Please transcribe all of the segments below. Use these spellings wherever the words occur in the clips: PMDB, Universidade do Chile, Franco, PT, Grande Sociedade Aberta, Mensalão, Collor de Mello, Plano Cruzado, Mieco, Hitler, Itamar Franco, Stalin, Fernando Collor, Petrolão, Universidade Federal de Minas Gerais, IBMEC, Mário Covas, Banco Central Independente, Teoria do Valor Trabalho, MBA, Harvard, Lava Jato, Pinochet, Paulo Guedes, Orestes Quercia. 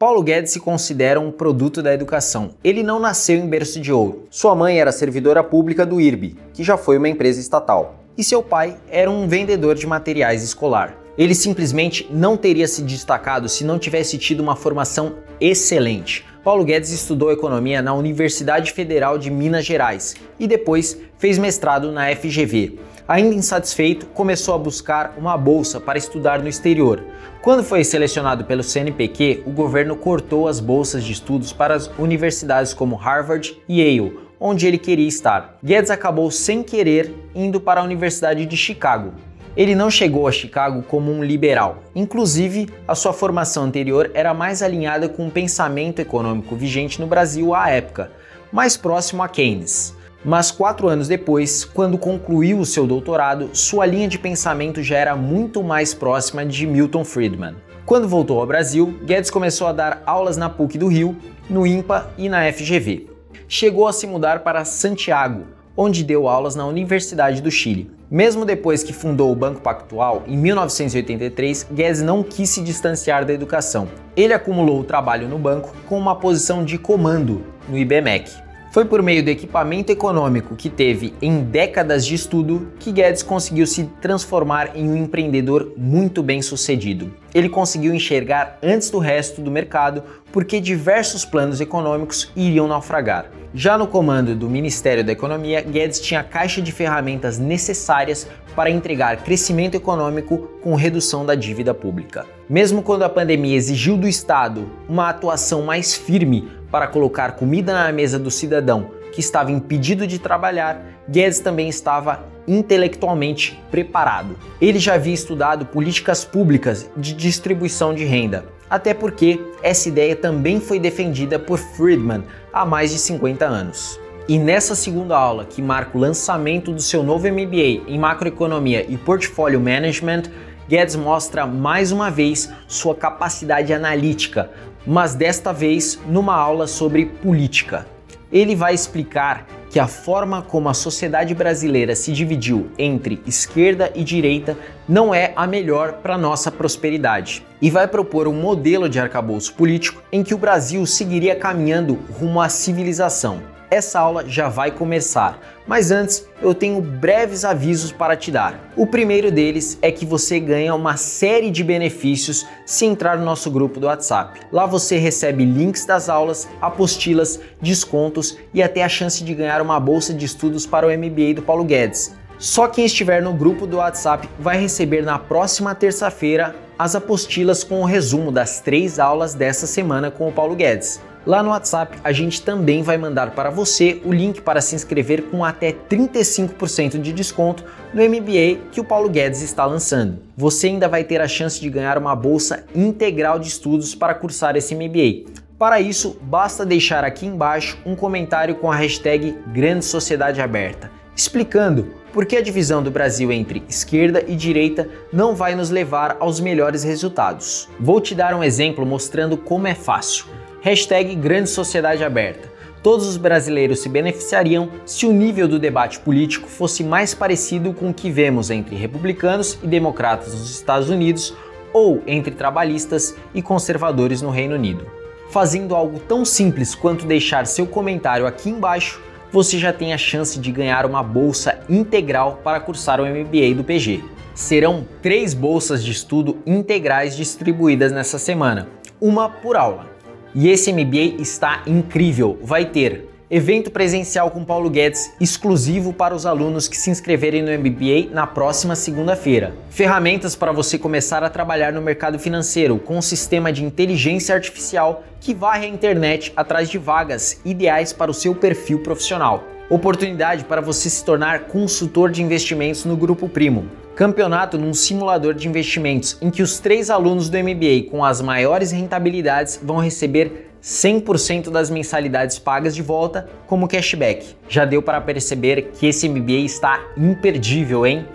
Paulo Guedes se considera um produto da educação. Ele não nasceu em berço de ouro. Sua mãe era servidora pública do IRB, que já foi uma empresa estatal, e seu pai era um vendedor de materiais escolar. Ele simplesmente não teria se destacado se não tivesse tido uma formação excelente. Paulo Guedes estudou economia na Universidade Federal de Minas Gerais e depois fez mestrado na FGV. Ainda insatisfeito, começou a buscar uma bolsa para estudar no exterior. Quando foi selecionado pelo CNPq, o governo cortou as bolsas de estudos para as universidades como Harvard e Yale, onde ele queria estar. Guedes acabou sem querer indo para a Universidade de Chicago. Ele não chegou a Chicago como um liberal. Inclusive, a sua formação anterior era mais alinhada com o pensamento econômico vigente no Brasil à época, mais próximo a Keynes. Mas 4 anos depois, quando concluiu o seu doutorado, sua linha de pensamento já era muito mais próxima de Milton Friedman. Quando voltou ao Brasil, Guedes começou a dar aulas na PUC do Rio, no IMPA e na FGV. Chegou a se mudar para Santiago, onde deu aulas na Universidade do Chile. Mesmo depois que fundou o Banco Pactual, em 1983, Guedes não quis se distanciar da educação. Ele acumulou o trabalho no banco com uma posição de comando no IBMEC. Foi por meio do equipamento econômico que teve em décadas de estudo que Guedes conseguiu se transformar em um empreendedor muito bem sucedido. Ele conseguiu enxergar antes do resto do mercado porque diversos planos econômicos iriam naufragar. Já no comando do Ministério da Economia, Guedes tinha a caixa de ferramentas necessárias para entregar crescimento econômico com redução da dívida pública. Mesmo quando a pandemia exigiu do Estado uma atuação mais firme para colocar comida na mesa do cidadão que estava impedido de trabalhar, Guedes também estava intelectualmente preparado. Ele já havia estudado políticas públicas de distribuição de renda, até porque essa ideia também foi defendida por Friedman há mais de 50 anos. E nessa segunda aula, que marca o lançamento do seu novo MBA em macroeconomia e portfólio management, Guedes mostra mais uma vez sua capacidade analítica, mas desta vez numa aula sobre política. Ele vai explicar que a forma como a sociedade brasileira se dividiu entre esquerda e direita não é a melhor para nossa prosperidade e vai propor um modelo de arcabouço político em que o Brasil seguiria caminhando rumo à civilização. Essa aula já vai começar, mas antes eu tenho breves avisos para te dar. O primeiro deles é que você ganha uma série de benefícios se entrar no nosso grupo do WhatsApp. Lá você recebe links das aulas, apostilas, descontos e até a chance de ganhar uma bolsa de estudos para o MBA do Paulo Guedes. Só quem estiver no grupo do WhatsApp vai receber na próxima terça-feira as apostilas com o resumo das 3 aulas dessa semana com o Paulo Guedes. Lá no WhatsApp, a gente também vai mandar para você o link para se inscrever com até 35% de desconto no MBA que o Paulo Guedes está lançando. Você ainda vai ter a chance de ganhar uma bolsa integral de estudos para cursar esse MBA. Para isso, basta deixar aqui embaixo um comentário com a hashtag Grande Sociedade Aberta, explicando por que a divisão do Brasil entre esquerda e direita não vai nos levar aos melhores resultados. Vou te dar um exemplo mostrando como é fácil. Hashtag Grande Sociedade Aberta. Todos os brasileiros se beneficiariam se o nível do debate político fosse mais parecido com o que vemos entre republicanos e democratas nos Estados Unidos ou entre trabalhistas e conservadores no Reino Unido. Fazendo algo tão simples quanto deixar seu comentário aqui embaixo, você já tem a chance de ganhar uma bolsa integral para cursar o MBA do PG. Serão 3 bolsas de estudo integrais distribuídas nessa semana, uma por aula. E esse MBA está incrível, vai ter evento presencial com Paulo Guedes exclusivo para os alunos que se inscreverem no MBA na próxima segunda-feira. Ferramentas para você começar a trabalhar no mercado financeiro com um sistema de inteligência artificial que varre a internet atrás de vagas ideais para o seu perfil profissional. Oportunidade para você se tornar consultor de investimentos no Grupo Primo. Campeonato num simulador de investimentos em que os 3 alunos do MBA com as maiores rentabilidades vão receber 100% das mensalidades pagas de volta como cashback. Já deu para perceber que esse MBA está imperdível, hein?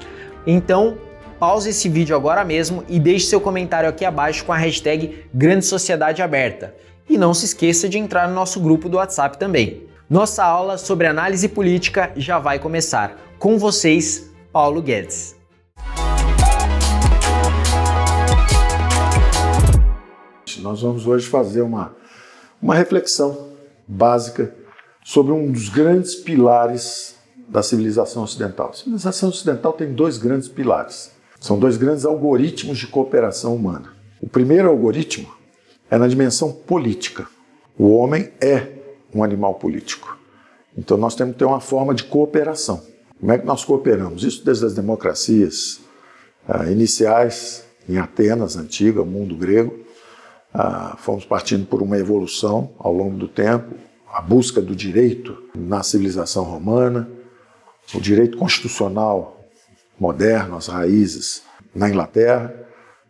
Então, pause esse vídeo agora mesmo e deixe seu comentário aqui abaixo com a hashtag Grande Sociedade Aberta. E não se esqueça de entrar no nosso grupo do WhatsApp também. Nossa aula sobre análise política já vai começar. Com vocês, Paulo Guedes. Nós vamos hoje fazer uma reflexão básica sobre um dos grandes pilares da civilização ocidental. A civilização ocidental tem dois grandes pilares. São dois grandes algoritmos de cooperação humana. O primeiro algoritmo é na dimensão política. O homem é um animal político. Então nós temos que ter uma forma de cooperação. Como é que nós cooperamos? Isso desde as democracias iniciais, em Atenas, antiga, o mundo grego. Fomos partindo por uma evolução ao longo do tempo, a busca do direito na civilização romana, o direito constitucional moderno, as raízes na Inglaterra,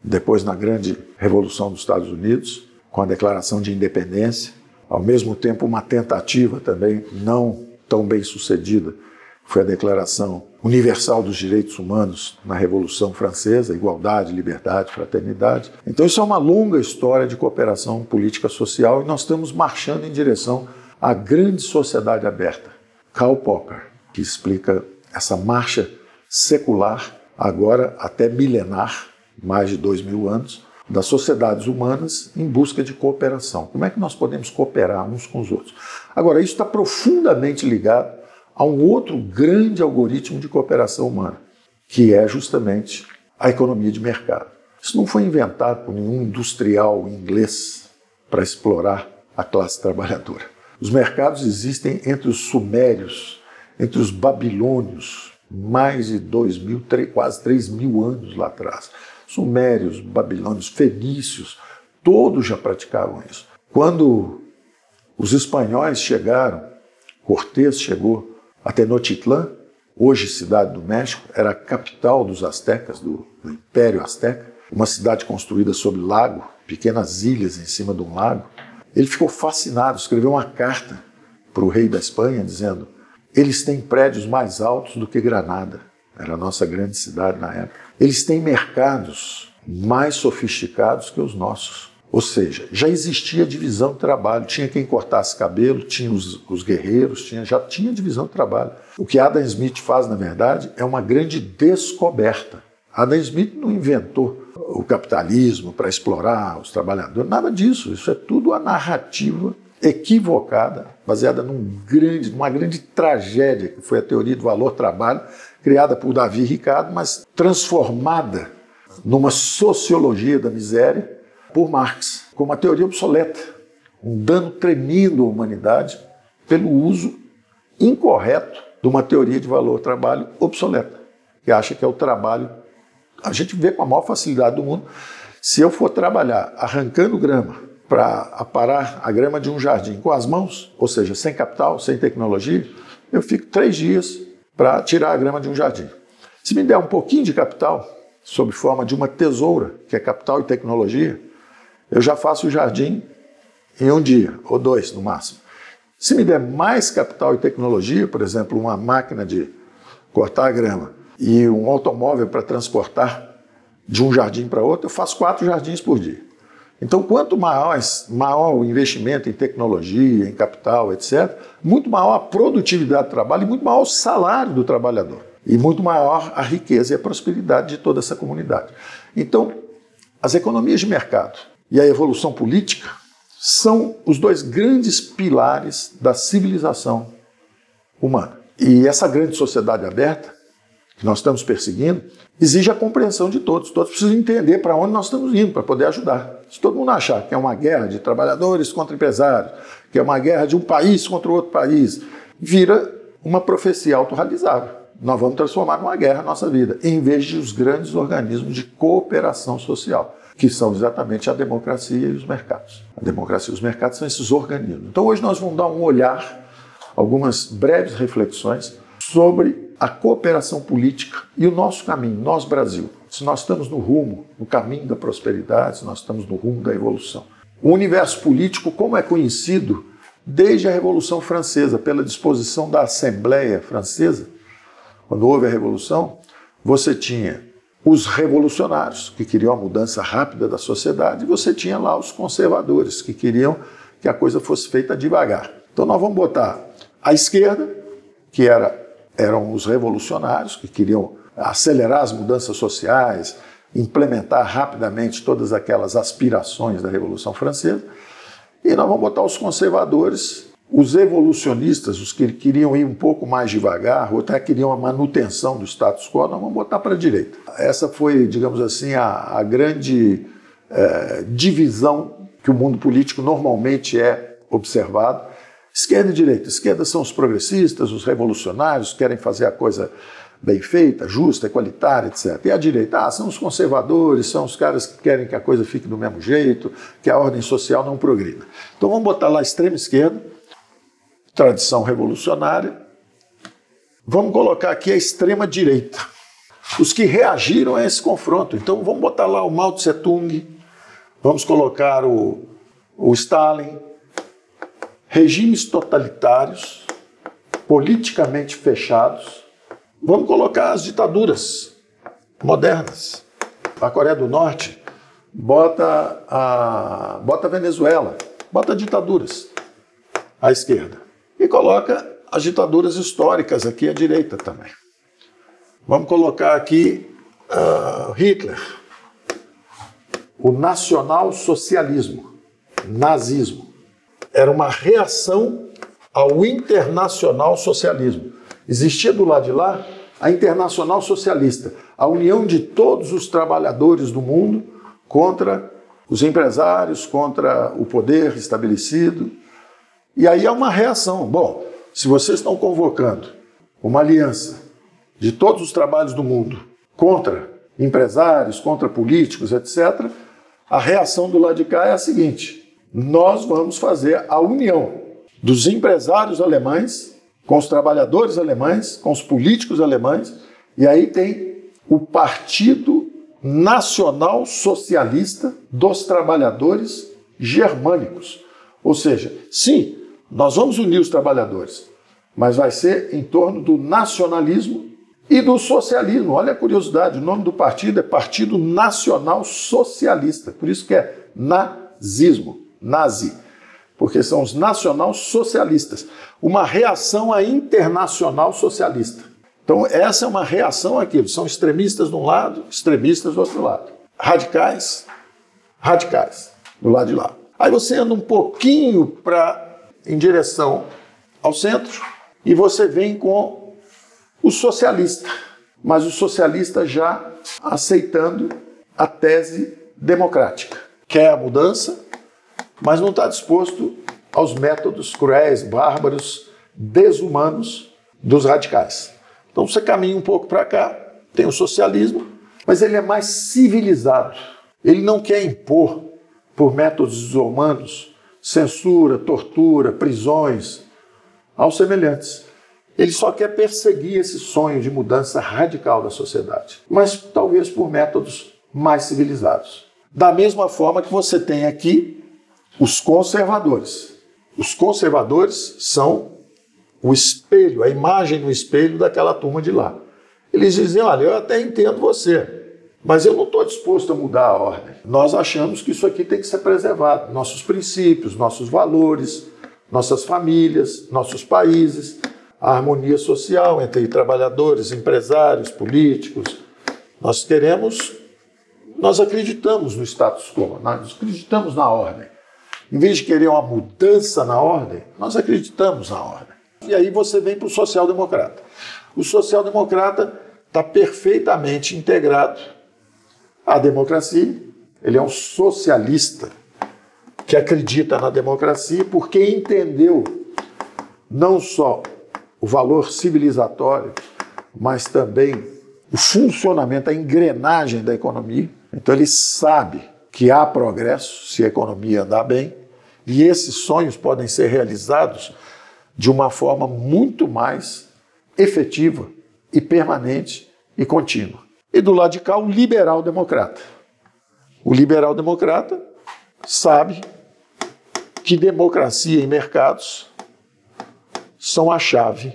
depois na grande Revolução dos Estados Unidos, com a Declaração de Independência, ao mesmo tempo uma tentativa também não tão bem sucedida, foi a Declaração Universal dos Direitos Humanos na Revolução Francesa, igualdade, liberdade, fraternidade. Então isso é uma longa história de cooperação política social e nós estamos marchando em direção à grande sociedade aberta. Karl Popper, que explica essa marcha secular, agora até milenar, mais de 2.000 anos, das sociedades humanas em busca de cooperação. Como é que nós podemos cooperar uns com os outros? Agora, isso está profundamente ligado a um outro grande algoritmo de cooperação humana, que é justamente a economia de mercado. Isso não foi inventado por nenhum industrial inglês para explorar a classe trabalhadora. Os mercados existem entre os sumérios, entre os babilônios, mais de 2.000, quase 3.000 anos lá atrás. Sumérios, babilônios, fenícios, todos já praticavam isso. Quando os espanhóis chegaram, Cortés chegou a Tenochtitlán, hoje cidade do México, era a capital dos astecas, do Império Azteca, uma cidade construída sobre lago, pequenas ilhas em cima de um lago. Ele ficou fascinado, escreveu uma carta para o rei da Espanha dizendo: eles têm prédios mais altos do que Granada, era a nossa grande cidade na época. Eles têm mercados mais sofisticados que os nossos. Ou seja, já existia divisão de trabalho, tinha quem cortasse cabelo, tinha os guerreiros, já tinha divisão de trabalho. O que Adam Smith faz, na verdade, é uma grande descoberta. Adam Smith não inventou o capitalismo para explorar os trabalhadores, nada disso. Isso é tudo a narrativa equivocada, baseada numa grande tragédia, que foi a teoria do valor-trabalho, criada por Davi Ricardo, mas transformada numa sociologia da miséria por Marx, como uma teoria obsoleta, um dano tremendo à humanidade pelo uso incorreto de uma teoria de valor-trabalho obsoleta, que acha que é o trabalho. A gente vê com a maior facilidade do mundo, se eu for trabalhar arrancando grama, para aparar a grama de um jardim com as mãos, ou seja, sem capital, sem tecnologia, eu fico 3 dias para tirar a grama de um jardim. Se me der um pouquinho de capital, sob forma de uma tesoura, que é capital e tecnologia, eu já faço o jardim em 1 dia, ou 2 no máximo. Se me der mais capital e tecnologia, por exemplo, uma máquina de cortar a grama e um automóvel para transportar de um jardim para outro, eu faço 4 jardins por dia. Então, quanto maior o investimento em tecnologia, em capital, etc., muito maior a produtividade do trabalho e muito maior o salário do trabalhador. E muito maior a riqueza e a prosperidade de toda essa comunidade. Então, as economias de mercado e a evolução política são os dois grandes pilares da civilização humana. E essa grande sociedade aberta que nós estamos perseguindo exige a compreensão de todos. Todos precisam entender para onde nós estamos indo, para poder ajudar. Se todo mundo achar que é uma guerra de trabalhadores contra empresários, que é uma guerra de um país contra outro país, vira uma profecia autorrealizável. Nós vamos transformar numa guerra a nossa vida, em vez de os grandes organismos de cooperação social, que são exatamente a democracia e os mercados. A democracia e os mercados são esses organismos. Então hoje nós vamos dar um olhar, algumas breves reflexões sobre a cooperação política e o nosso caminho, nós Brasil, se nós estamos no rumo, no caminho da prosperidade, se nós estamos no rumo da evolução. O universo político, como é conhecido desde a Revolução Francesa, pela disposição da Assembleia Francesa, quando houve a Revolução, você tinha os revolucionários, que queriam a mudança rápida da sociedade, e você tinha lá os conservadores, que queriam que a coisa fosse feita devagar. Então nós vamos botar a esquerda, que eram os revolucionários, que queriam acelerar as mudanças sociais, implementar rapidamente todas aquelas aspirações da Revolução Francesa, e nós vamos botar os conservadores, os evolucionistas, os que queriam ir um pouco mais devagar, ou até queriam a manutenção do status quo, nós vamos botar para a direita. Essa foi, digamos assim, a grande divisão que o mundo político normalmente é observado. Esquerda e direita. Esquerda são os progressistas, os revolucionários, que querem fazer a coisa bem feita, justa, igualitária, etc. E a direita, são os conservadores, são os caras que querem que a coisa fique do mesmo jeito, que a ordem social não progrida. Então vamos botar lá a extrema esquerda, tradição revolucionária. Vamos colocar aqui a extrema direita, os que reagiram a esse confronto. Então vamos botar lá o Mao Tse-tung, vamos colocar o Stalin, regimes totalitários, politicamente fechados. Vamos colocar as ditaduras modernas. A Coreia do Norte bota a Venezuela, bota ditaduras à esquerda. E coloca as ditaduras históricas aqui à direita também. Vamos colocar aqui Hitler, o nacional-socialismo, nazismo. Era uma reação ao internacional-socialismo. Existia do lado de lá a Internacional Socialista, a união de todos os trabalhadores do mundo contra os empresários, contra o poder estabelecido. E aí há uma reação. Bom, se vocês estão convocando uma aliança de todos os trabalhos do mundo contra empresários, contra políticos, etc., a reação do lado de cá é a seguinte: nós vamos fazer a união dos empresários alemães com os trabalhadores alemães, com os políticos alemães, e aí tem o Partido Nacional Socialista dos Trabalhadores Germânicos. Ou seja, sim, nós vamos unir os trabalhadores, mas vai ser em torno do nacionalismo e do socialismo. Olha a curiosidade, o nome do partido é Partido Nacional Socialista, por isso que é nazismo, nazi, porque são os nacional-socialistas, uma reação à internacional socialista. Então essa é uma reação aqui, são extremistas de um lado, extremistas do outro lado. Radicais, radicais, do lado de lá. Aí você anda um pouquinho em direção ao centro e você vem com o socialista, mas o socialista já aceitando a tese democrática. Quer a mudança, mas não está disposto aos métodos cruéis, bárbaros, desumanos dos radicais. Então você caminha um pouco para cá, tem o socialismo, mas ele é mais civilizado. Ele não quer impor, por métodos desumanos, censura, tortura, prisões aos semelhantes. Ele só quer perseguir esse sonho de mudança radical da sociedade, mas talvez por métodos mais civilizados. Da mesma forma que você tem aqui os conservadores. Os conservadores são o espelho, a imagem no espelho daquela turma de lá. Eles dizem, olha, eu até entendo você, mas eu não estou disposto a mudar a ordem. Nós achamos que isso aqui tem que ser preservado. Nossos princípios, nossos valores, nossas famílias, nossos países, a harmonia social entre trabalhadores, empresários, políticos. Nós acreditamos no status quo, nós acreditamos na ordem. Em vez de querer uma mudança na ordem, nós acreditamos na ordem. E aí você vem para o social-democrata. O social-democrata está perfeitamente integrado à democracia. Ele é um socialista que acredita na democracia porque entendeu não só o valor civilizatório, mas também o funcionamento, a engrenagem da economia. Então ele sabe que há progresso se a economia andar bem, e esses sonhos podem ser realizados de uma forma muito mais efetiva e permanente e contínua. E do lado de cá, o liberal-democrata. O liberal-democrata sabe que democracia e mercados são a chave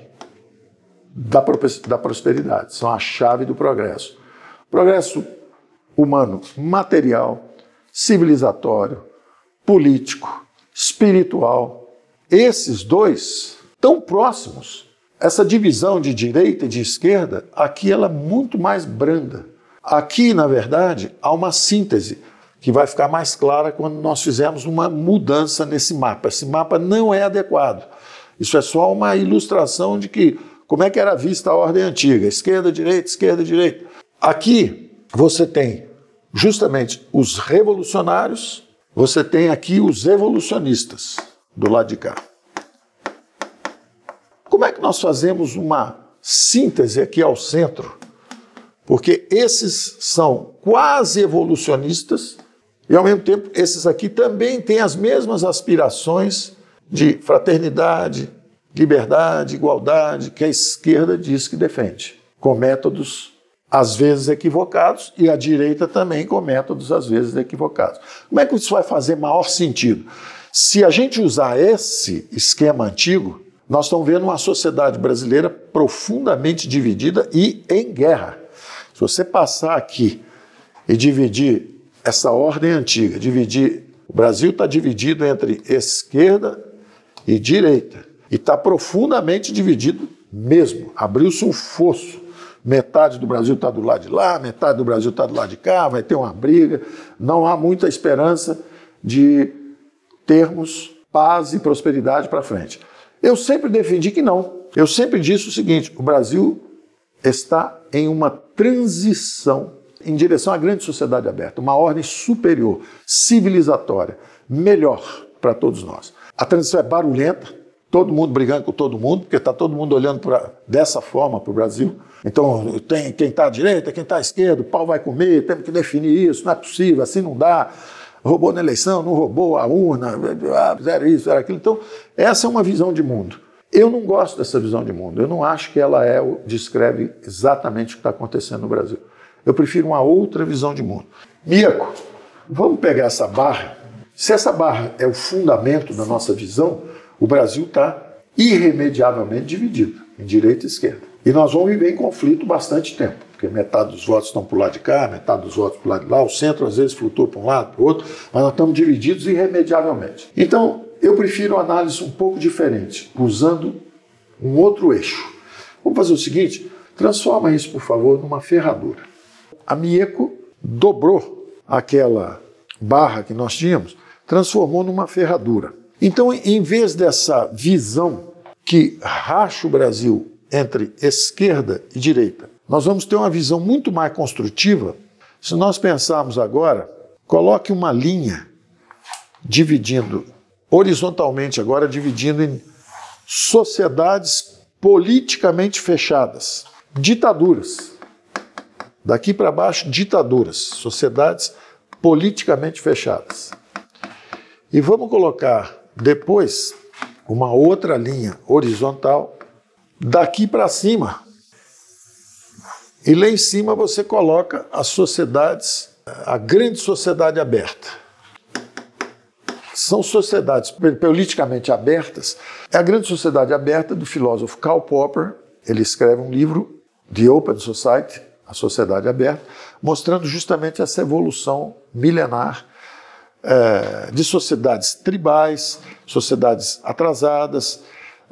da prosperidade, são a chave do progresso. Progresso humano, material, civilizatório, político, espiritual. Esses dois tão próximos. Essa divisão de direita e de esquerda, aqui ela é muito mais branda. Aqui, na verdade, há uma síntese que vai ficar mais clara quando nós fizermos uma mudança nesse mapa. Esse mapa não é adequado. Isso é só uma ilustração de que como é que era vista a ordem antiga. Esquerda, direita, esquerda, direita. Aqui você tem justamente os revolucionários, você tem aqui os evolucionistas do lado de cá. Como é que nós fazemos uma síntese aqui ao centro? Porque esses são quase evolucionistas e, ao mesmo tempo, esses aqui também têm as mesmas aspirações de fraternidade, liberdade, igualdade, que a esquerda diz que defende, com métodos às vezes equivocados, e a direita também com métodos às vezes equivocados. Como é que isso vai fazer maior sentido? Se a gente usar esse esquema antigo, nós estamos vendo uma sociedade brasileira profundamente dividida e em guerra. Se você passar aqui e dividir essa ordem antiga, dividir, o Brasil está dividido entre esquerda e direita, e está profundamente dividido mesmo, abriu-se um fosso. Metade do Brasil está do lado de lá, metade do Brasil está do lado de cá, vai ter uma briga. Não há muita esperança de termos paz e prosperidade para frente. Eu sempre defendi que não. Eu sempre disse o seguinte: o Brasil está em uma transição em direção à grande sociedade aberta, uma ordem superior, civilizatória, melhor para todos nós. A transição é barulhenta, todo mundo brigando com todo mundo, porque está todo mundo olhando dessa forma para o Brasil. Então, tem quem está à direita, quem está à esquerda, o pau vai comer, temos que definir isso, não é possível, assim não dá. Roubou na eleição, não roubou a urna, fizeram isso, fizeram aquilo. Então, essa é uma visão de mundo. Eu não gosto dessa visão de mundo, eu não acho que ela descreve exatamente o que está acontecendo no Brasil. Eu prefiro uma outra visão de mundo. Mico, vamos pegar essa barra. Se essa barra é o fundamento da nossa visão, o Brasil está irremediavelmente dividido, em direita e esquerda. E nós vamos viver em conflito bastante tempo, porque metade dos votos estão para o lado de cá, metade dos votos para o lado de lá, o centro às vezes flutua para um lado, para o outro, mas nós estamos divididos irremediavelmente. Então, eu prefiro uma análise um pouco diferente, usando um outro eixo. Vamos fazer o seguinte, transforma isso, por favor, numa ferradura. A Mieco dobrou aquela barra que nós tínhamos, transformou numa ferradura. Então, em vez dessa visão que racha o Brasil entre esquerda e direita, nós vamos ter uma visão muito mais construtiva. Se nós pensarmos agora, coloque uma linha dividindo, horizontalmente agora, dividindo em sociedades politicamente fechadas, ditaduras. Daqui para baixo, ditaduras, sociedades politicamente fechadas. E vamos colocar depois uma outra linha horizontal daqui para cima. E lá em cima você coloca as sociedades, a grande sociedade aberta. São sociedades politicamente abertas. É a grande sociedade aberta do filósofo Karl Popper. Ele escreve um livro, The Open Society, A Sociedade Aberta, mostrando justamente essa evolução milenar de sociedades tribais, sociedades atrasadas,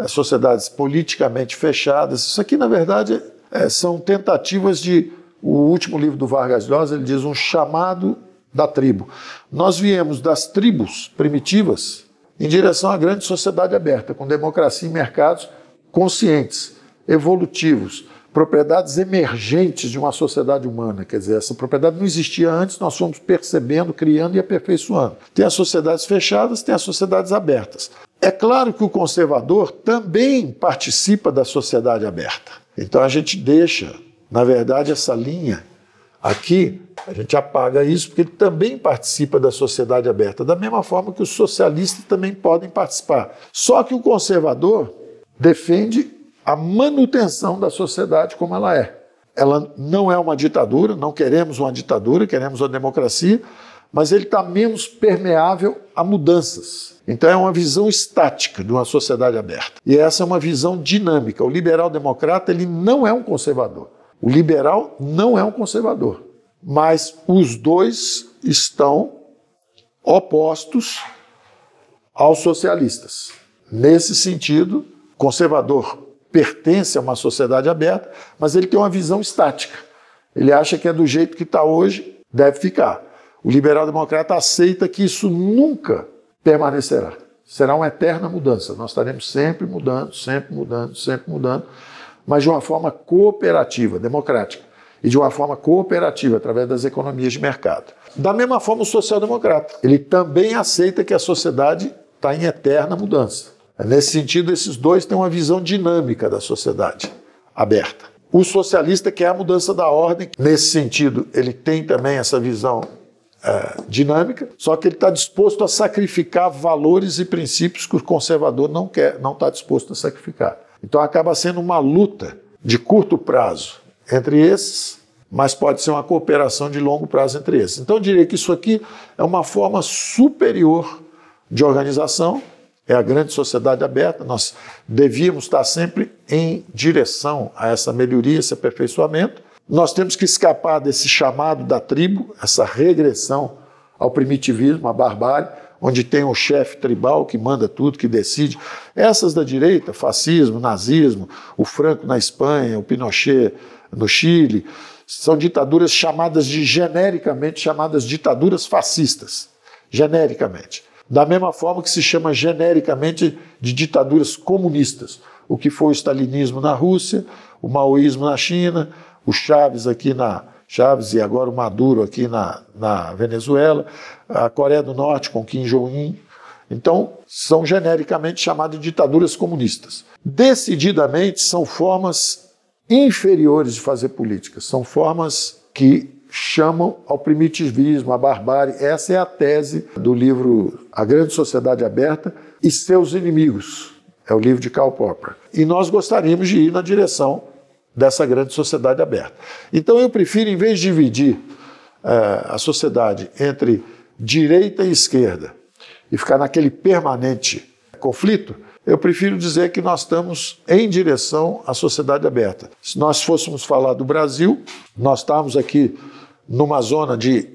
sociedades politicamente fechadas. Isso aqui, na verdade, são tentativas de... O último livro do Vargas Llosa, ele diz um chamado da tribo. Nós viemos das tribos primitivas em direção à grande sociedade aberta, com democracia e mercados conscientes, evolutivos, propriedades emergentes de uma sociedade humana, quer dizer, essa propriedade não existia antes, nós fomos percebendo, criando e aperfeiçoando. Tem as sociedades fechadas, tem as sociedades abertas. É claro que o conservador também participa da sociedade aberta. Então a gente deixa, na verdade, essa linha aqui, a gente apaga isso, porque ele também participa da sociedade aberta, da mesma forma que os socialistas também podem participar. Só que o conservador defende a manutenção da sociedade como ela é. Ela não é uma ditadura, não queremos uma ditadura, queremos uma democracia, mas ele está menos permeável a mudanças. Então é uma visão estática de uma sociedade aberta. E essa é uma visão dinâmica. O liberal-democrata, ele não é um conservador. O liberal não é um conservador. Mas os dois estão opostos aos socialistas. Nesse sentido, conservador pertence a uma sociedade aberta, mas ele tem uma visão estática. Ele acha que é do jeito que está hoje, deve ficar. O liberal-democrata aceita que isso nunca permanecerá. Será uma eterna mudança. Nós estaremos sempre mudando, sempre mudando, sempre mudando, mas de uma forma cooperativa, democrática, e de uma forma cooperativa, através das economias de mercado. Da mesma forma, o social-democrata. Ele também aceita que a sociedade está em eterna mudança. Nesse sentido, esses dois têm uma visão dinâmica da sociedade, aberta. O socialista quer a mudança da ordem. Nesse sentido, ele tem também essa visão dinâmica, só que ele está disposto a sacrificar valores e princípios que o conservador não quer, não está disposto a sacrificar. Então acaba sendo uma luta de curto prazo entre esses, mas pode ser uma cooperação de longo prazo entre esses. Então eu diria que isso aqui é uma forma superior de organização, é a grande sociedade aberta, nós devíamos estar sempre em direção a essa melhoria, esse aperfeiçoamento. Nós temos que escapar desse chamado da tribo, essa regressão ao primitivismo, à barbárie, onde tem um chefe tribal que manda tudo, que decide. Essas da direita, fascismo, nazismo, o Franco na Espanha, o Pinochet no Chile, são ditaduras chamadas de, genericamente, chamadas ditaduras fascistas, genericamente. Da mesma forma que se chama genericamente de ditaduras comunistas, o que foi o stalinismo na Rússia, o maoísmo na China, o Chávez aqui na Chávez e agora o Maduro aqui na Venezuela, a Coreia do Norte com Kim Jong-un. Então, são genericamente chamadas de ditaduras comunistas. Decididamente, são formas inferiores de fazer política, são formas que chamam ao primitivismo, à barbárie. Essa é a tese do livro A Grande Sociedade Aberta e Seus Inimigos, é o livro de Karl Popper. E nós gostaríamos de ir na direção dessa grande sociedade aberta. Então eu prefiro, em vez de dividir a sociedade entre direita e esquerda e ficar naquele permanente conflito, eu prefiro dizer que nós estamos em direção à sociedade aberta. Se nós fôssemos falar do Brasil, nós estávamos aqui numa zona de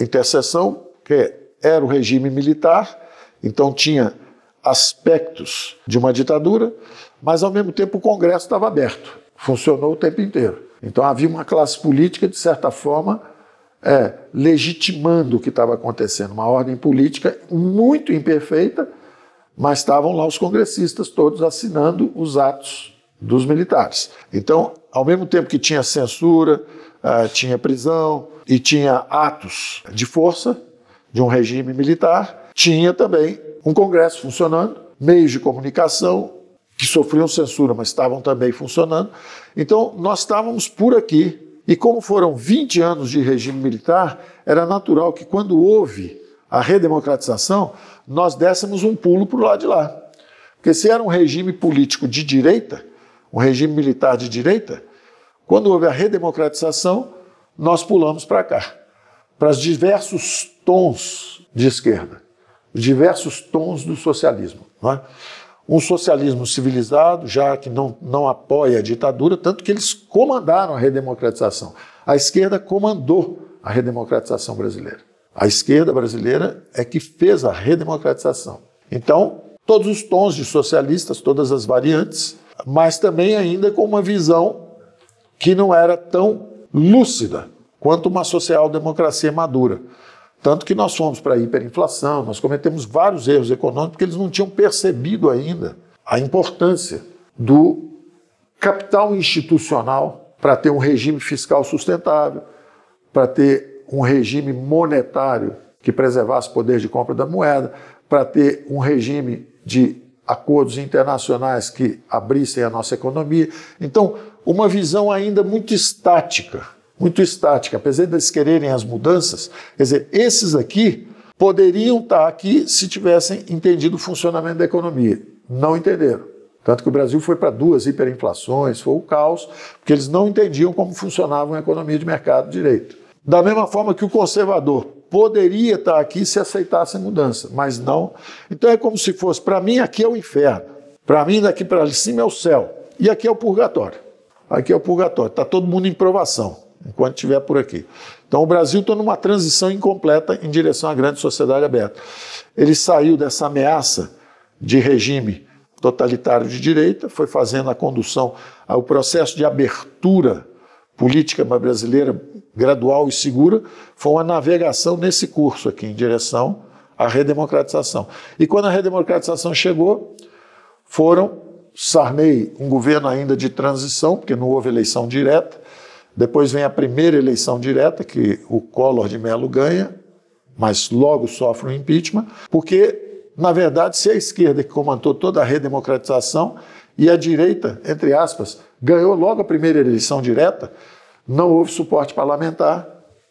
interseção, que era o regime militar, então tinha aspectos de uma ditadura, mas ao mesmo tempo o Congresso estava aberto. Funcionou o tempo inteiro. Então havia uma classe política, de certa forma, legitimando o que estava acontecendo, uma ordem política muito imperfeita, mas estavam lá os congressistas todos assinando os atos dos militares. Então, ao mesmo tempo que tinha censura, tinha prisão e tinha atos de força de um regime militar, tinha também um Congresso funcionando, meios de comunicação, que sofriam censura, mas estavam também funcionando. Então, nós estávamos por aqui. E como foram 20 anos de regime militar, era natural que quando houve a redemocratização, nós dessemos um pulo para o lado de lá. Porque se era um regime político de direita, um regime militar de direita, quando houve a redemocratização, nós pulamos para cá, para os diversos tons de esquerda, os diversos tons do socialismo, não é? Um socialismo civilizado, já que não apoia a ditadura, tanto que eles comandaram a redemocratização. A esquerda comandou a redemocratização brasileira. A esquerda brasileira é que fez a redemocratização. Então, todos os tons de socialistas, todas as variantes, mas também ainda com uma visão que não era tão lúcida quanto uma social-democracia madura. Tanto que nós fomos para a hiperinflação, nós cometemos vários erros econômicos porque eles não tinham percebido ainda a importância do capital institucional para ter um regime fiscal sustentável, para ter um regime monetário que preservasse o poder de compra da moeda, para ter um regime de acordos internacionais que abrissem a nossa economia. Então, uma visão ainda muito estática, apesar de eles quererem as mudanças, quer dizer, esses aqui poderiam estar aqui se tivessem entendido o funcionamento da economia. Não entenderam. Tanto que o Brasil foi para 2 hiperinflações, foi o caos, porque eles não entendiam como funcionava uma economia de mercado direito. Da mesma forma que o conservador poderia estar aqui se aceitasse a mudança, mas não. Então é como se fosse, para mim aqui é o inferno, para mim daqui para cima é o céu, e aqui é o purgatório. Aqui é o purgatório, está todo mundo em provação enquanto estiver por aqui. Então o Brasil está numa transição incompleta em direção à grande sociedade aberta. Ele saiu dessa ameaça de regime totalitário de direita, foi fazendo a condução ao processo de abertura política brasileira gradual e segura foi uma navegação nesse curso aqui, em direção à redemocratização. E quando a redemocratização chegou, foram Sarney, um governo ainda de transição, porque não houve eleição direta, depois vem a primeira eleição direta, que o Collor de Mello ganha, mas logo sofre um impeachment, porque, na verdade, se a esquerda que comandou toda a redemocratização e a direita, entre aspas, ganhou logo a primeira eleição direta, não houve suporte parlamentar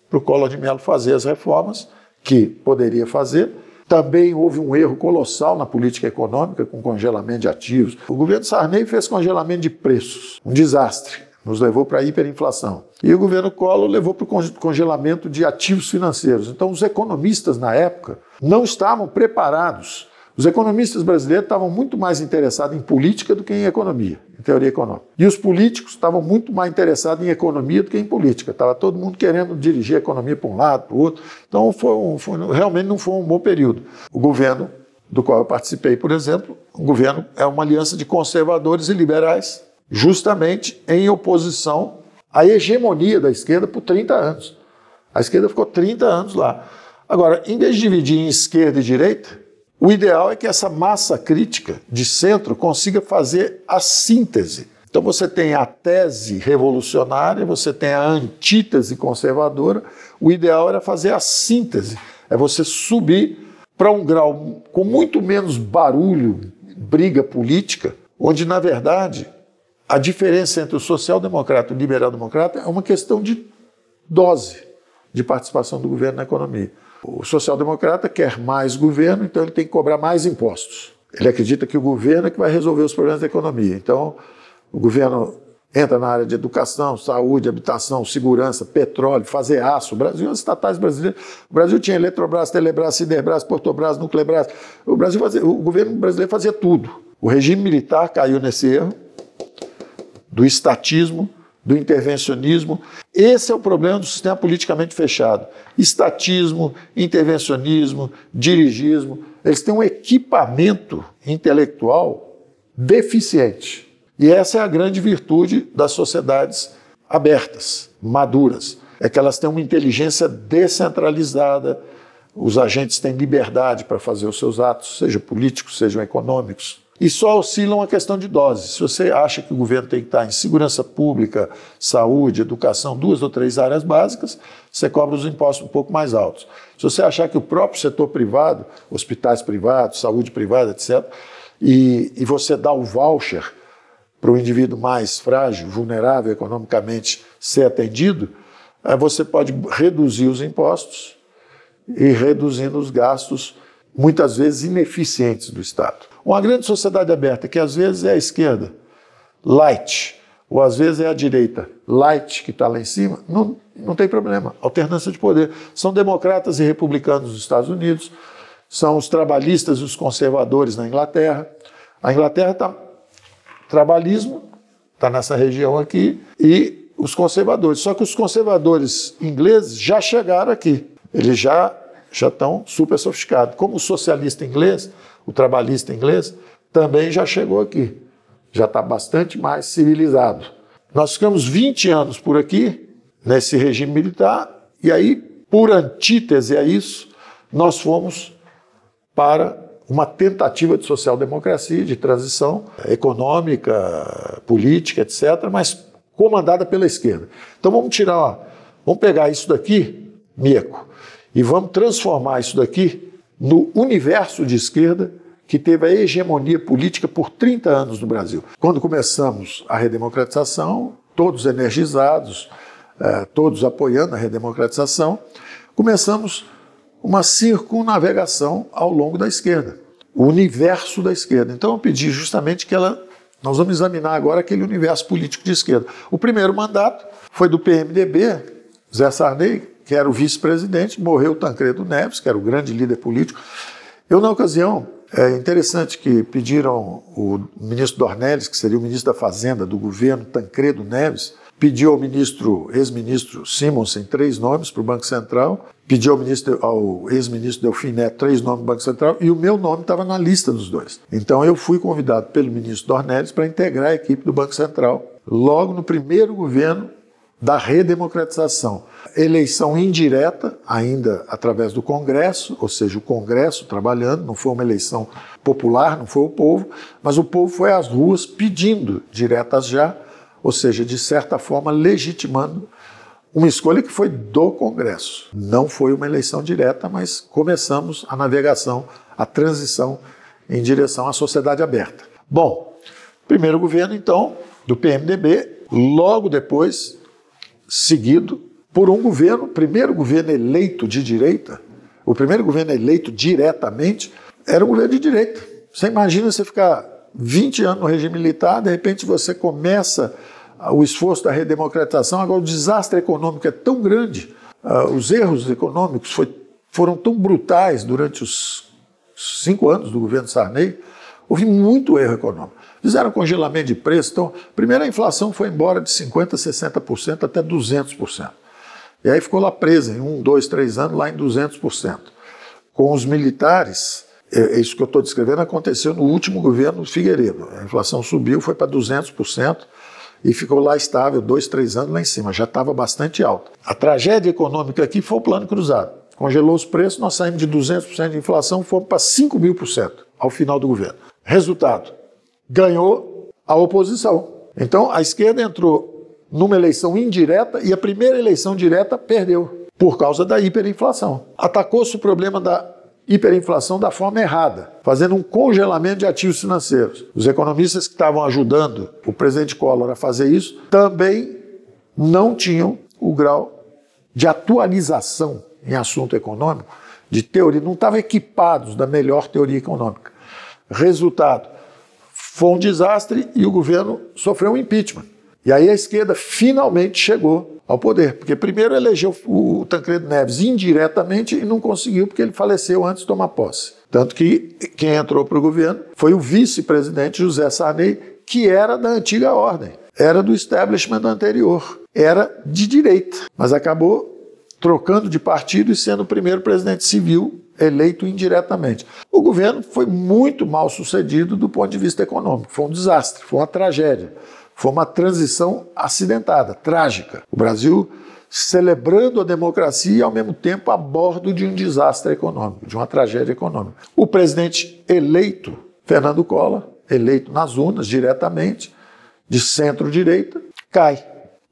para o Collor de Mello fazer as reformas que poderia fazer. Também houve um erro colossal na política econômica com congelamento de ativos. O governo Sarney fez congelamento de preços, um desastre, nos levou para a hiperinflação. E o governo Collor levou para o congelamento de ativos financeiros. Então os economistas na época não estavam preparados. Os economistas brasileiros estavam muito mais interessados em política do que em economia, em teoria econômica. E os políticos estavam muito mais interessados em economia do que em política. Estava todo mundo querendo dirigir a economia para um lado, para o outro. Então realmente não foi um bom período. O governo do qual eu participei, por exemplo, o governo é uma aliança de conservadores e liberais, justamente em oposição à hegemonia da esquerda por 30 anos. A esquerda ficou 30 anos lá. Agora, em vez de dividir em esquerda e direita, o ideal é que essa massa crítica de centro consiga fazer a síntese. Então você tem a tese revolucionária, você tem a antítese conservadora. O ideal era fazer a síntese, é você subir para um grau com muito menos barulho, briga política, onde, na verdade, a diferença entre o social-democrata e o liberal-democrata é uma questão de dose de participação do governo na economia. O social-democrata quer mais governo, então ele tem que cobrar mais impostos. Ele acredita que o governo é que vai resolver os problemas da economia. Então, o governo entra na área de educação, saúde, habitação, segurança, petróleo, fazer aço. O Brasil, as estatais brasileiras. O Brasil tinha Eletrobras, Telebrás, Siderbras, Portobras, Nuclebras. O governo brasileiro fazia tudo. O regime militar caiu nesse erro do estatismo, do intervencionismo. Esse é o problema do sistema politicamente fechado. Estatismo, intervencionismo, dirigismo, eles têm um equipamento intelectual deficiente. E essa é a grande virtude das sociedades abertas, maduras. É que elas têm uma inteligência descentralizada, os agentes têm liberdade para fazer os seus atos, sejam políticos, sejam econômicos. E só oscilam a questão de doses. Se você acha que o governo tem que estar em segurança pública, saúde, educação, 2 ou 3 áreas básicas, você cobra os impostos um pouco mais altos. Se você achar que o próprio setor privado, hospitais privados, saúde privada, etc., e você dá o voucher para o indivíduo mais frágil, vulnerável economicamente ser atendido, você pode reduzir os impostos e reduzindo os gastos, muitas vezes ineficientes do Estado. Uma grande sociedade aberta, que às vezes é a esquerda, light, ou às vezes é a direita, light, que está lá em cima, não tem problema. Alternância de poder. São democratas e republicanos nos Estados Unidos, são os trabalhistas e os conservadores na Inglaterra. A Inglaterra está trabalhismo, está nessa região aqui, e os conservadores. Só que os conservadores ingleses já chegaram aqui. Eles já estão super sofisticados. Como o socialista inglês, o trabalhista inglês, também já chegou aqui. Já está bastante mais civilizado. Nós ficamos 20 anos por aqui, nesse regime militar, e aí, por antítese a isso, nós fomos para uma tentativa de social-democracia, de transição econômica, política, etc., mas comandada pela esquerda. Então vamos tirar, ó, vamos pegar isso daqui, Mieco, e vamos transformar isso daqui no universo de esquerda que teve a hegemonia política por 30 anos no Brasil. Quando começamos a redemocratização, todos energizados, todos apoiando a redemocratização, começamos uma circunnavegação ao longo da esquerda, o universo da esquerda. Então eu pedi justamente que nós vamos examinar agora aquele universo político de esquerda. O primeiro mandato foi do PMDB, Zé Sarney, que era o vice-presidente, morreu Tancredo Neves, que era o grande líder político. Eu, na ocasião, é interessante que pediram o ministro Dornelles, que seria o ministro da Fazenda do governo Tancredo Neves, pediu ao ex-ministro Simonsen 3 nomes para o Banco Central, pediu ao ex-ministro Delfim Neto 3 nomes para o Banco Central, e o meu nome estava na lista dos dois. Então eu fui convidado pelo ministro Dornelles para integrar a equipe do Banco Central, logo no primeiro governo da redemocratização. Eleição indireta, ainda através do Congresso, ou seja, o Congresso trabalhando, não foi uma eleição popular, não foi o povo, mas o povo foi às ruas pedindo diretas já, ou seja, de certa forma legitimando uma escolha que foi do Congresso. Não foi uma eleição direta, mas começamos a navegação, a transição em direção à sociedade aberta. Bom, primeiro governo, então, do PMDB, logo depois, seguido por um governo, primeiro governo eleito de direita, o primeiro governo eleito diretamente era um governo de direita. Você imagina você ficar 20 anos no regime militar, de repente você começa o esforço da redemocratização, agora o desastre econômico é tão grande, os erros econômicos foram tão brutais durante os 5 anos do governo Sarney, houve muito erro econômico. Fizeram congelamento de preço, então, primeiro a inflação foi embora de 50%, 60% até 200%. E aí ficou lá presa em 1, 2, 3 anos, lá em 200%. Com os militares, isso que eu estou descrevendo aconteceu no último governo Figueiredo. A inflação subiu, foi para 200% e ficou lá estável 2, 3 anos lá em cima, já estava bastante alta. A tragédia econômica aqui foi o plano cruzado. Congelou os preços, nós saímos de 200% de inflação, fomos para 5.000% ao final do governo. Resultado, ganhou a oposição. Então a esquerda entrou numa eleição indireta e a primeira eleição direta perdeu por causa da hiperinflação. Atacou-se o problema da hiperinflação da forma errada, fazendo um congelamento de ativos financeiros. Os economistas que estavam ajudando o presidente Collor a fazer isso também não tinham o grau de atualização em assunto econômico, de teoria, não estavam equipados da melhor teoria econômica. Resultado, foi um desastre e o governo sofreu um impeachment. E aí a esquerda finalmente chegou ao poder, porque primeiro elegeu o Tancredo Neves indiretamente e não conseguiu porque ele faleceu antes de tomar posse. Tanto que quem entrou para o governo foi o vice-presidente José Sarney, que era da antiga ordem, era do establishment anterior, era de direita, mas acabou trocando de partido e sendo o primeiro presidente civil eleito indiretamente. O governo foi muito mal sucedido do ponto de vista econômico, foi um desastre, foi uma tragédia, foi uma transição acidentada, trágica. O Brasil celebrando a democracia e, ao mesmo tempo, a bordo de um desastre econômico, de uma tragédia econômica. O presidente eleito, Fernando Collor, eleito nas urnas diretamente, de centro-direita, cai.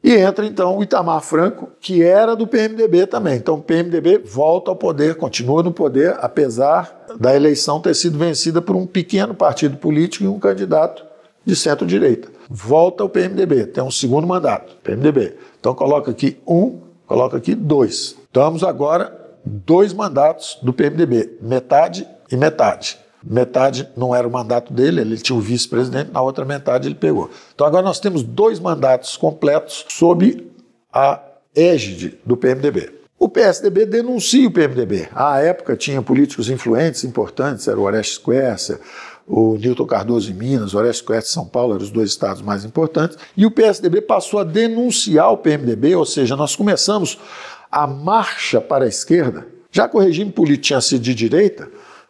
E entra, então, o Itamar Franco, que era do PMDB também. Então, o PMDB volta ao poder, continua no poder, apesar da eleição ter sido vencida por um pequeno partido político e um candidato de centro-direita. Volta ao PMDB, tem um segundo mandato, PMDB. Então, coloca aqui 1, coloca aqui 2. Estamos agora 2 mandatos do PMDB, metade e metade. Metade não era o mandato dele, ele tinha o vice-presidente, na outra metade ele pegou. Então agora nós temos 2 mandatos completos sob a égide do PMDB. O PSDB denuncia o PMDB. À época tinha políticos influentes, importantes, era o Orestes Quercia, o Milton Cardoso em Minas, o Orestes Quercia em São Paulo, eram os 2 estados mais importantes. E o PSDB passou a denunciar o PMDB, ou seja, nós começamos a marcha para a esquerda, já que o regime político tinha sido de direita.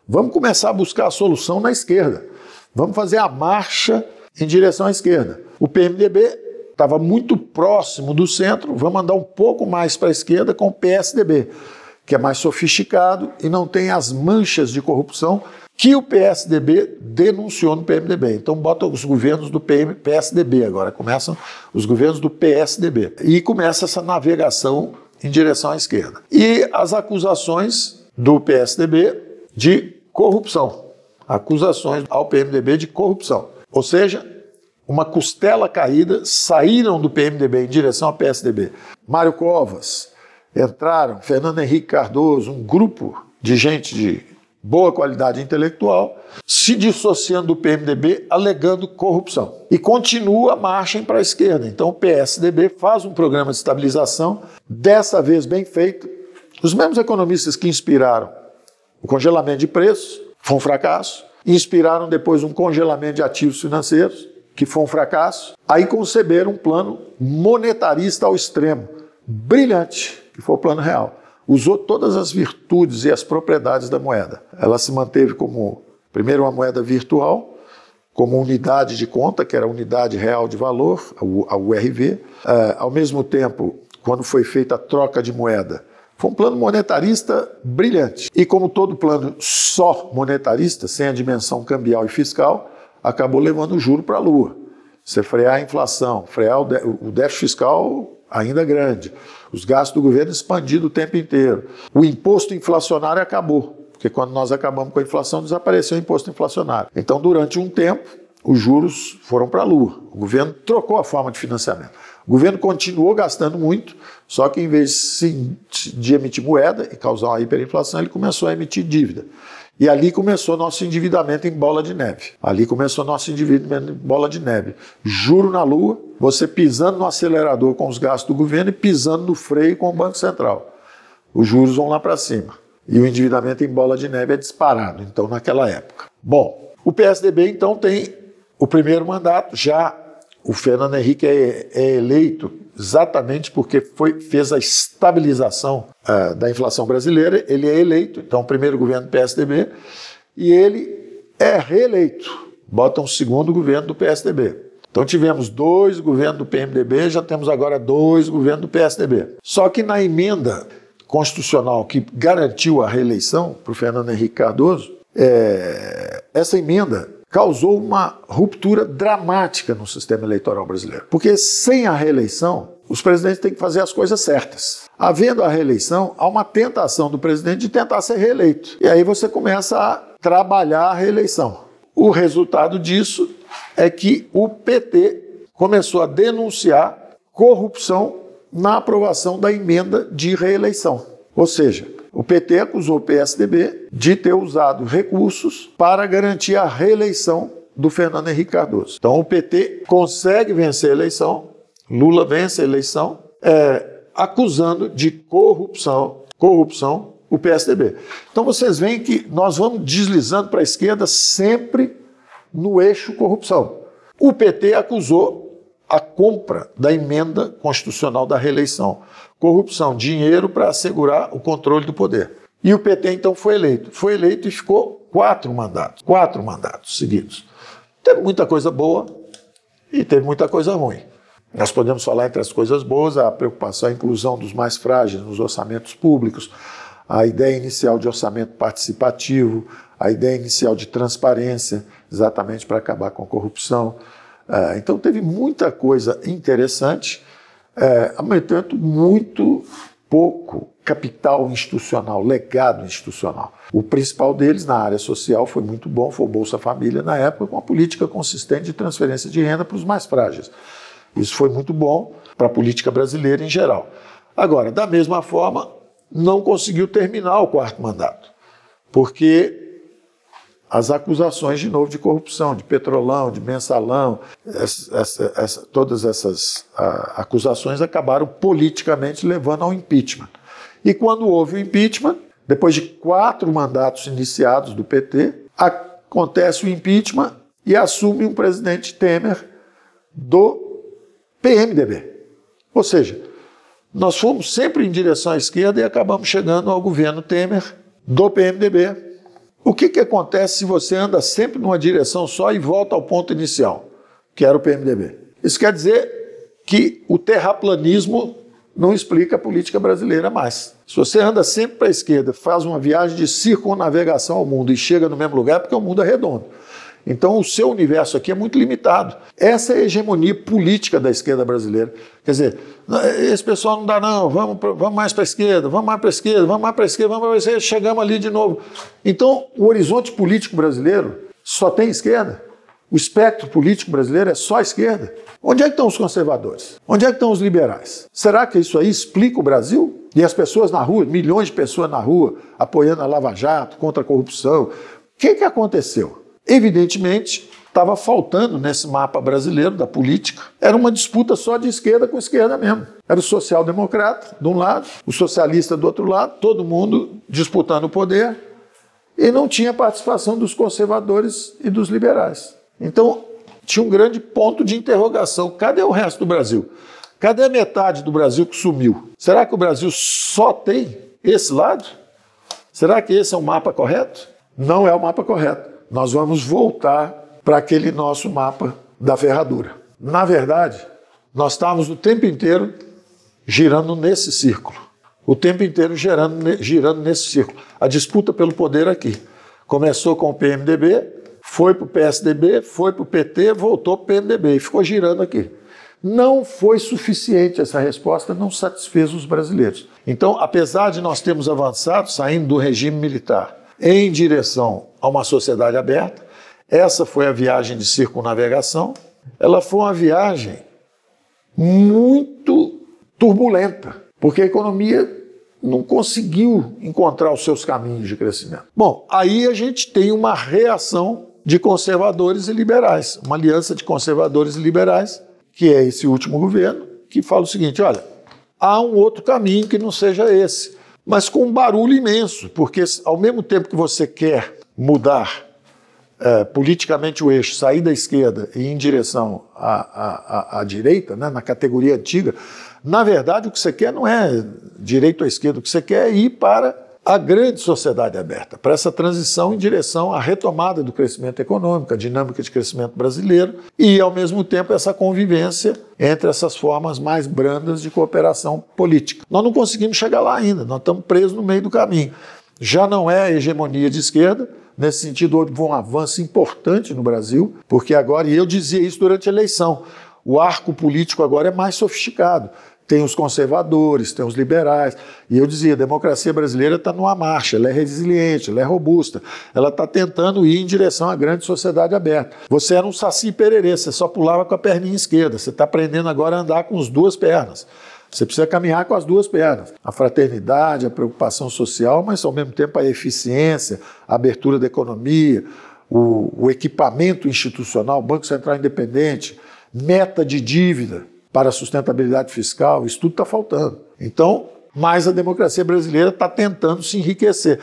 Vamos começar a buscar a solução na esquerda. Vamos fazer a marcha em direção à esquerda. O PMDB estava muito próximo do centro, vamos andar um pouco mais para a esquerda com o PSDB, que é mais sofisticado e não tem as manchas de corrupção que o PSDB denunciou no PMDB. Então bota os governos do PSDB agora, começam os governos do PSDB. E começa essa navegação em direção à esquerda. E as acusações do PSDB de corrupção, acusações ao PMDB de corrupção. Ou seja, uma costela caída, saíram do PMDB em direção ao PSDB. Mário Covas, entraram, Fernando Henrique Cardoso, um grupo de gente de boa qualidade intelectual, se dissociando do PMDB, alegando corrupção. E continua a marcha para a esquerda. Então o PSDB faz um programa de estabilização, dessa vez bem feito. Os mesmos economistas que inspiraram o congelamento de preços, foi um fracasso. Inspiraram depois um congelamento de ativos financeiros, que foi um fracasso. Aí conceberam um plano monetarista ao extremo, brilhante, que foi o Plano Real. Usou todas as virtudes e as propriedades da moeda. Ela se manteve como, primeiro, uma moeda virtual, como unidade de conta, que era a unidade real de valor, a URV. Ao mesmo tempo, quando foi feita a troca de moeda, foi um plano monetarista brilhante. E como todo plano só monetarista, sem a dimensão cambial e fiscal, acabou levando o juro para a lua. Você frear a inflação, frear o déficit fiscal ainda grande, os gastos do governo expandidos o tempo inteiro. O imposto inflacionário acabou, porque quando nós acabamos com a inflação, desapareceu o imposto inflacionário. Então, durante um tempo, os juros foram para a lua. O governo trocou a forma de financiamento. O governo continuou gastando muito, só que em vez de emitir moeda e causar uma hiperinflação, ele começou a emitir dívida. E ali começou nosso endividamento em bola de neve. Ali começou nosso endividamento em bola de neve. Juro na lua, você pisando no acelerador com os gastos do governo e pisando no freio com o Banco Central. Os juros vão lá para cima. E o endividamento em bola de neve é disparado, então, naquela época. Bom, o PSDB, então, tem o primeiro mandato. Já o Fernando Henrique é eleito exatamente porque fez a estabilização da inflação brasileira. Ele é eleito, então, o primeiro governo do PSDB, e ele é reeleito. Bota um segundo governo do PSDB. Então tivemos dois governos do PMDB, já temos agora dois governos do PSDB. Só que na emenda constitucional que garantiu a reeleição para o Fernando Henrique Cardoso, essa emenda causou uma ruptura dramática no sistema eleitoral brasileiro. Porque sem a reeleição, os presidentes têm que fazer as coisas certas. Havendo a reeleição, há uma tentação do presidente de tentar ser reeleito. E aí você começa a trabalhar a reeleição. O resultado disso é que o PT começou a denunciar corrupção na aprovação da emenda de reeleição. Ou seja, o PT acusou o PSDB de ter usado recursos para garantir a reeleição do Fernando Henrique Cardoso. Então o PT consegue vencer a eleição, Lula vence a eleição, acusando de corrupção o PSDB. Então vocês veem que nós vamos deslizando para a esquerda sempre no eixo corrupção. O PT acusou a compra da emenda constitucional da reeleição. Corrupção, dinheiro para assegurar o controle do poder. E o PT, então, foi eleito. Foi eleito e ficou quatro mandatos seguidos. Teve muita coisa boa e teve muita coisa ruim. Nós podemos falar entre as coisas boas a preocupação, a inclusão dos mais frágeis nos orçamentos públicos, a ideia inicial de orçamento participativo, a ideia inicial de transparência, exatamente para acabar com a corrupção. Então teve muita coisa interessante, ao mesmo tempo muito pouco capital institucional, legado institucional. O principal deles na área social foi muito bom, foi o Bolsa Família na época, com uma política consistente de transferência de renda para os mais frágeis. Isso foi muito bom para a política brasileira em geral. Agora, da mesma forma, não conseguiu terminar o quarto mandato, porque as acusações, de novo, de corrupção, de Petrolão, de Mensalão, todas essas acusações acabaram politicamente levando ao impeachment. E quando houve o impeachment, depois de quatro mandatos iniciados do PT, acontece o impeachment e assume um presidente Temer do PMDB. Ou seja, nós fomos sempre em direção à esquerda e acabamos chegando ao governo Temer do PMDB. O que acontece se você anda sempre numa direção só e volta ao ponto inicial, que era o PMDB? Isso quer dizer que o terraplanismo não explica a política brasileira mais. Se você anda sempre para a esquerda, faz uma viagem de circunnavegação ao mundo e chega no mesmo lugar, porque o mundo é redondo. Então o seu universo aqui é muito limitado. Essa é a hegemonia política da esquerda brasileira. Quer dizer, esse pessoal não dá não, vamos mais para a esquerda, vamos mais para a esquerda, vamos mais para a esquerda, vamos mais para a esquerda, chegamos ali de novo. Então o horizonte político brasileiro só tem esquerda. O espectro político brasileiro é só esquerda. Onde é que estão os conservadores? Onde é que estão os liberais? Será que isso aí explica o Brasil? E as pessoas na rua, milhões de pessoas na rua, apoiando a Lava Jato, contra a corrupção. O que aconteceu? Evidentemente, estava faltando nesse mapa brasileiro da política. Era uma disputa só de esquerda com esquerda mesmo. Era o social-democrata de um lado, o socialista do outro lado, todo mundo disputando o poder e não tinha participação dos conservadores e dos liberais. Então, tinha um grande ponto de interrogação. Cadê o resto do Brasil? Cadê a metade do Brasil que sumiu? Será que o Brasil só tem esse lado? Será que esse é o mapa correto? Não é o mapa correto. Nós vamos voltar para aquele nosso mapa da ferradura. Na verdade, nós estávamos o tempo inteiro girando nesse círculo. O tempo inteiro girando nesse círculo. A disputa pelo poder aqui. Começou com o PMDB, foi para o PSDB, foi para o PT, voltou para o PMDB e ficou girando aqui. Não foi suficiente essa resposta, não satisfez os brasileiros. Então, apesar de nós termos avançado, saindo do regime militar, em direção a uma sociedade aberta, essa foi a viagem de circunnavegação. Ela foi uma viagem muito turbulenta, porque a economia não conseguiu encontrar os seus caminhos de crescimento. Bom, aí a gente tem uma reação de conservadores e liberais, uma aliança de conservadores e liberais, que é esse último governo, que fala o seguinte: olha, há um outro caminho que não seja esse, mas com um barulho imenso, porque ao mesmo tempo que você quer mudar politicamente o eixo, sair da esquerda e ir em direção à direita, né, na categoria antiga, na verdade o que você quer não é direita ou esquerda, o que você quer é ir para a grande sociedade aberta, para essa transição em direção à retomada do crescimento econômico, a dinâmica de crescimento brasileiro e, ao mesmo tempo, essa convivência entre essas formas mais brandas de cooperação política. Nós não conseguimos chegar lá ainda, nós estamos presos no meio do caminho. Já não é a hegemonia de esquerda, nesse sentido houve um avanço importante no Brasil, porque agora, e eu dizia isso durante a eleição, o arco político agora é mais sofisticado. Tem os conservadores, tem os liberais. E eu dizia, a democracia brasileira está numa marcha, ela é resiliente, ela é robusta. Ela está tentando ir em direção à grande sociedade aberta. Você era um saci pererê, você só pulava com a perninha esquerda. Você está aprendendo agora a andar com as duas pernas. Você precisa caminhar com as duas pernas. A fraternidade, a preocupação social, mas ao mesmo tempo a eficiência, a abertura da economia, o equipamento institucional, Banco Central Independente, meta de dívida para a sustentabilidade fiscal, isso tudo está faltando. Então, mas a democracia brasileira está tentando se enriquecer.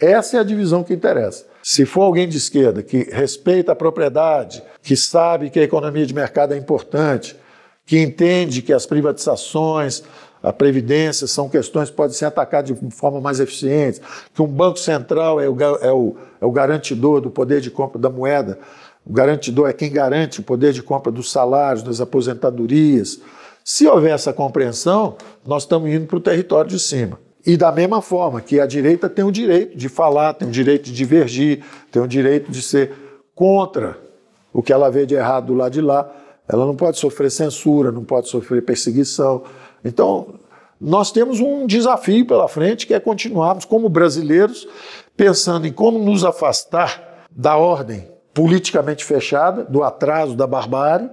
Essa é a divisão que interessa. Se for alguém de esquerda que respeita a propriedade, que sabe que a economia de mercado é importante, que entende que as privatizações, a previdência são questões que podem ser atacadas de forma mais eficiente, que um banco central é o garantidor do poder de compra da moeda. O garantidor é quem garante o poder de compra dos salários, das aposentadorias. Se houver essa compreensão, nós estamos indo para o território de cima. E da mesma forma que a direita tem o direito de falar, tem o direito de divergir, tem o direito de ser contra o que ela vê de errado do lado de lá. Ela não pode sofrer censura, não pode sofrer perseguição. Então, nós temos um desafio pela frente, que é continuarmos, como brasileiros, pensando em como nos afastar da ordem politicamente fechada, do atraso, da barbárie,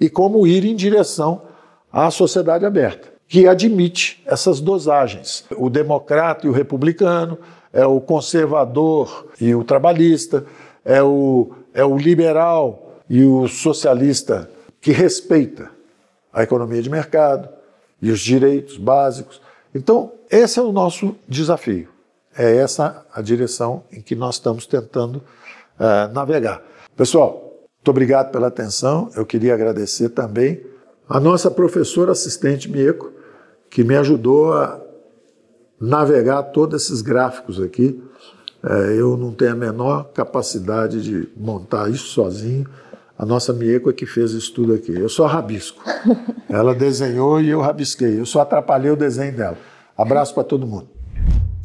e como ir em direção à sociedade aberta, que admite essas dosagens. O democrata e o republicano, é o conservador e o trabalhista, é o liberal e o socialista que respeita a economia de mercado e os direitos básicos. Então, esse é o nosso desafio. É essa a direção em que nós estamos tentando navegar. Pessoal, muito obrigado pela atenção. Eu queria agradecer também a nossa professora assistente Mieco, que me ajudou a navegar todos esses gráficos aqui. Eu não tenho a menor capacidade de montar isso sozinho. A nossa Mieco é que fez isso tudo aqui. Eu só rabisco. Ela desenhou e eu rabisquei. Eu só atrapalhei o desenho dela. Abraço para todo mundo.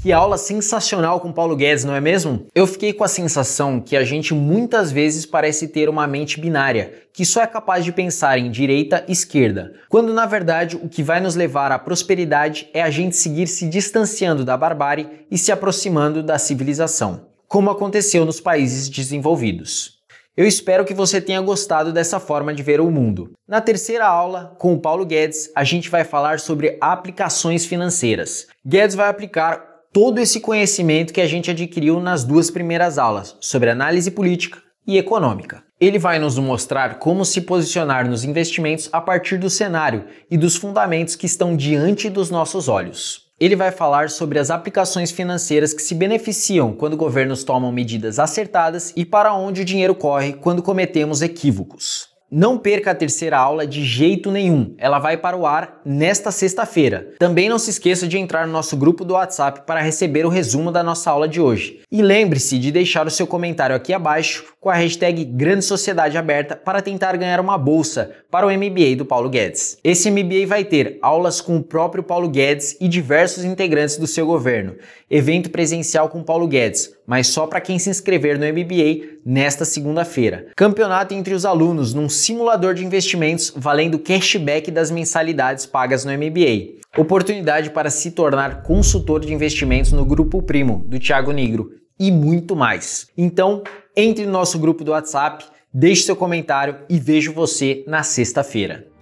Que aula sensacional com Paulo Guedes, não é mesmo? Eu fiquei com a sensação que a gente muitas vezes parece ter uma mente binária, que só é capaz de pensar em direita e esquerda, quando na verdade o que vai nos levar à prosperidade é a gente seguir se distanciando da barbárie e se aproximando da civilização, como aconteceu nos países desenvolvidos. Eu espero que você tenha gostado dessa forma de ver o mundo. Na terceira aula, com o Paulo Guedes, a gente vai falar sobre aplicações financeiras. Guedes vai aplicar todo esse conhecimento que a gente adquiriu nas duas primeiras aulas, sobre análise política e econômica. Ele vai nos mostrar como se posicionar nos investimentos a partir do cenário e dos fundamentos que estão diante dos nossos olhos. Ele vai falar sobre as aplicações financeiras que se beneficiam quando governos tomam medidas acertadas e para onde o dinheiro corre quando cometemos equívocos. Não perca a terceira aula de jeito nenhum, ela vai para o ar nesta sexta-feira. Também não se esqueça de entrar no nosso grupo do WhatsApp para receber o resumo da nossa aula de hoje. E lembre-se de deixar o seu comentário aqui abaixo com a hashtag Grande Sociedade Aberta para tentar ganhar uma bolsa para o MBA do Paulo Guedes. Esse MBA vai ter aulas com o próprio Paulo Guedes e diversos integrantes do seu governo, evento presencial com Paulo Guedes, mas só para quem se inscrever no MBA nesta segunda-feira. Campeonato entre os alunos num simulador de investimentos valendo cashback das mensalidades pagas no MBA. Oportunidade para se tornar consultor de investimentos no Grupo Primo, do Thiago Nigro, e muito mais. Então, entre no nosso grupo do WhatsApp, deixe seu comentário e vejo você na sexta-feira.